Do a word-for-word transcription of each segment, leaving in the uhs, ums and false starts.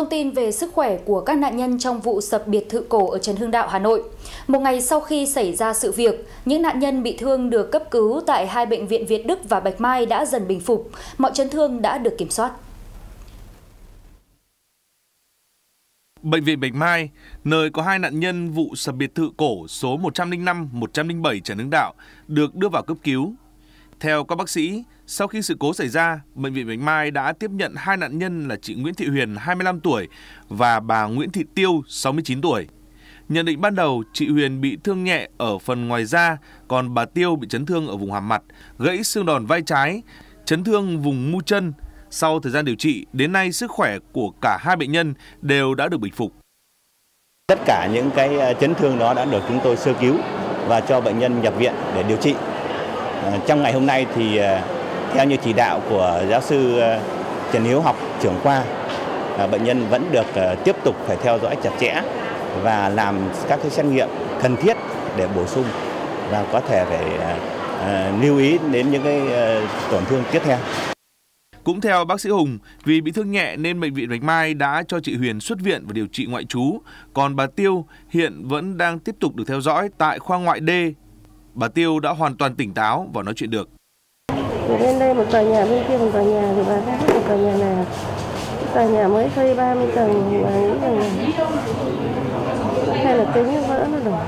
Thông tin về sức khỏe của các nạn nhân trong vụ sập biệt thự cổ ở Trần Hưng Đạo, Hà Nội. Một ngày sau khi xảy ra sự việc, những nạn nhân bị thương được cấp cứu tại hai bệnh viện Việt Đức và Bạch Mai đã dần bình phục, mọi chấn thương đã được kiểm soát. Bệnh viện Bạch Mai, nơi có hai nạn nhân vụ sập biệt thự cổ số một không năm, một không bảy Trần Hưng Đạo, được đưa vào cấp cứu. Theo các bác sĩ, sau khi sự cố xảy ra, Bệnh viện Bạch Mai đã tiếp nhận hai nạn nhân là chị Nguyễn Thị Huyền, hai mươi lăm tuổi và bà Nguyễn Thị Tiêu, sáu mươi chín tuổi. Nhận định ban đầu, chị Huyền bị thương nhẹ ở phần ngoài da, còn bà Tiêu bị chấn thương ở vùng hàm mặt, gãy xương đòn vai trái, chấn thương vùng mu chân. Sau thời gian điều trị, đến nay sức khỏe của cả hai bệnh nhân đều đã được bình phục. Tất cả những cái chấn thương đó đã được chúng tôi sơ cứu và cho bệnh nhân nhập viện để điều trị. Trong ngày hôm nay thì theo như chỉ đạo của giáo sư Trần Hiếu, học trưởng khoa, bệnh nhân vẫn được tiếp tục phải theo dõi chặt chẽ và làm các cái xét nghiệm cần thiết để bổ sung và có thể phải lưu ý đến những cái tổn thương tiếp theo. Cũng theo bác sĩ Hùng, vì bị thương nhẹ nên Bệnh viện Bạch Mai đã cho chị Huyền xuất viện và điều trị ngoại trú. Còn bà Tiêu hiện vẫn đang tiếp tục được theo dõi tại khoa ngoại D. Bà Tiêu đã hoàn toàn tỉnh táo và nói chuyện được. Bên đây một tòa nhà, bên kia một tòa nhà, thì bà ra hết một tòa nhà nào. Tòa nhà mới xây ba mươi tầng, bà nghĩ rằng hay là kính nó vỡ, nó đổ.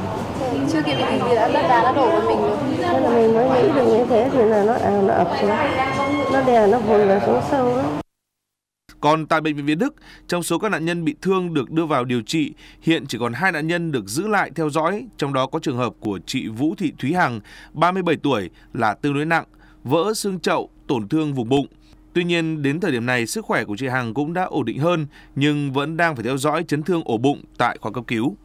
Chưa kịp thì đã đất đá nó đổ vào mình rồi. Nên là mình mới nghĩ được như thế thì là nó ào, nó ập xuống. Nó đè, nó vùi vào xuống sâu đó. Còn tại Bệnh viện Việt Đức, trong số các nạn nhân bị thương được đưa vào điều trị, hiện chỉ còn hai nạn nhân được giữ lại theo dõi, trong đó có trường hợp của chị Vũ Thị Thúy Hằng, ba mươi bảy tuổi, là tương đối nặng, vỡ xương chậu, tổn thương vùng bụng. Tuy nhiên, đến thời điểm này, sức khỏe của chị Hằng cũng đã ổn định hơn, nhưng vẫn đang phải theo dõi chấn thương ổ bụng tại khoa cấp cứu.